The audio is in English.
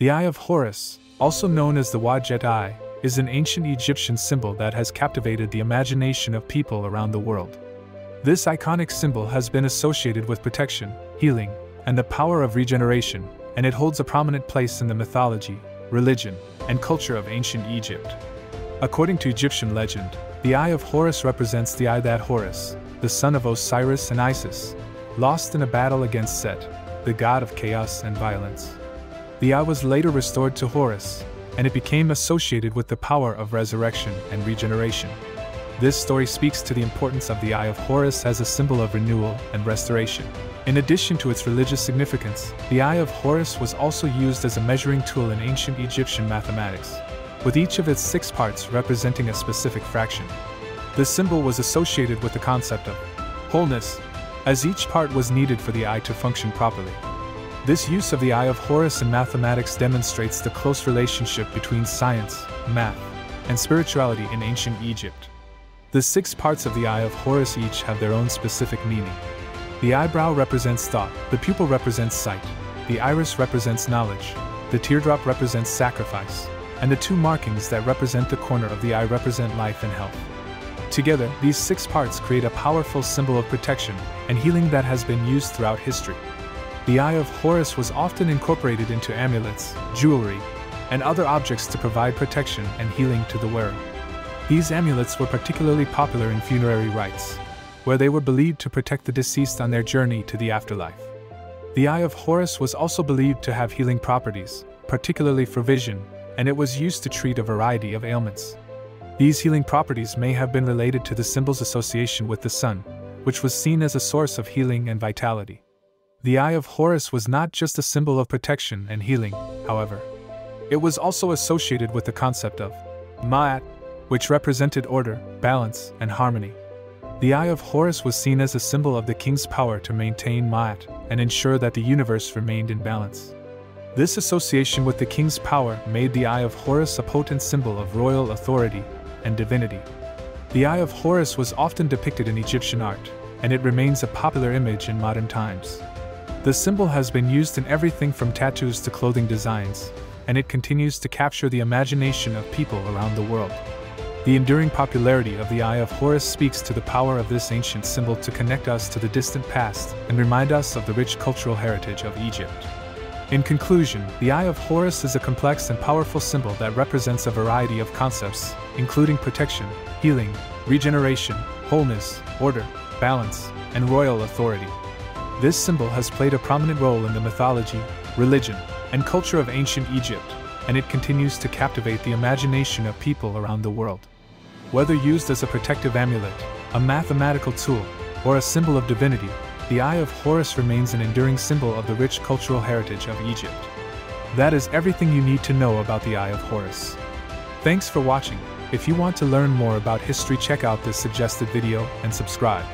The Eye of Horus, also known as the Wadjet Eye, is an ancient Egyptian symbol that has captivated the imagination of people around the world. This iconic symbol has been associated with protection, healing, and the power of regeneration, and it holds a prominent place in the mythology, religion, and culture of ancient Egypt. According to Egyptian legend, the Eye of Horus represents the eye that Horus, the son of Osiris and Isis, lost in a battle against Set, the god of chaos and violence. The eye was later restored to Horus, and it became associated with the power of resurrection and regeneration. This story speaks to the importance of the Eye of Horus as a symbol of renewal and restoration. In addition to its religious significance, the Eye of Horus was also used as a measuring tool in ancient Egyptian mathematics, with each of its 6 parts representing a specific fraction. This symbol was associated with the concept of wholeness, as each part was needed for the eye to function properly. This use of the Eye of Horus in mathematics demonstrates the close relationship between science, math, and spirituality in ancient Egypt. The 6 parts of the Eye of Horus each have their own specific meaning. The eyebrow represents thought, the pupil represents sight, the iris represents knowledge, the teardrop represents sacrifice, and the 2 markings that represent the corner of the eye represent life and health. Together, these 6 parts create a powerful symbol of protection and healing that has been used throughout history. The Eye of Horus was often incorporated into amulets, jewelry, and other objects to provide protection and healing to the wearer. These amulets were particularly popular in funerary rites, where they were believed to protect the deceased on their journey to the afterlife. The Eye of Horus was also believed to have healing properties, particularly for vision, and it was used to treat a variety of ailments. These healing properties may have been related to the symbol's association with the sun, which was seen as a source of healing and vitality. The Eye of Horus was not just a symbol of protection and healing, however. It was also associated with the concept of Maat, which represented order, balance, and harmony. The Eye of Horus was seen as a symbol of the king's power to maintain Maat and ensure that the universe remained in balance. This association with the king's power made the Eye of Horus a potent symbol of royal authority and divinity. The Eye of Horus was often depicted in Egyptian art, and it remains a popular image in modern times. The symbol has been used in everything from tattoos to clothing designs, and it continues to capture the imagination of people around the world. The enduring popularity of the Eye of Horus speaks to the power of this ancient symbol to connect us to the distant past and remind us of the rich cultural heritage of Egypt. In conclusion, the Eye of Horus is a complex and powerful symbol that represents a variety of concepts, including protection, healing, regeneration, wholeness, order, balance, and royal authority. This symbol has played a prominent role in the mythology, religion, and culture of ancient Egypt, and it continues to captivate the imagination of people around the world. Whether used as a protective amulet, a mathematical tool, or a symbol of divinity, the Eye of Horus remains an enduring symbol of the rich cultural heritage of Egypt. That is everything you need to know about the Eye of Horus. Thanks for watching. If you want to learn more about history, check out this suggested video and subscribe.